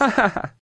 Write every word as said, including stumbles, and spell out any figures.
Ha ha ha.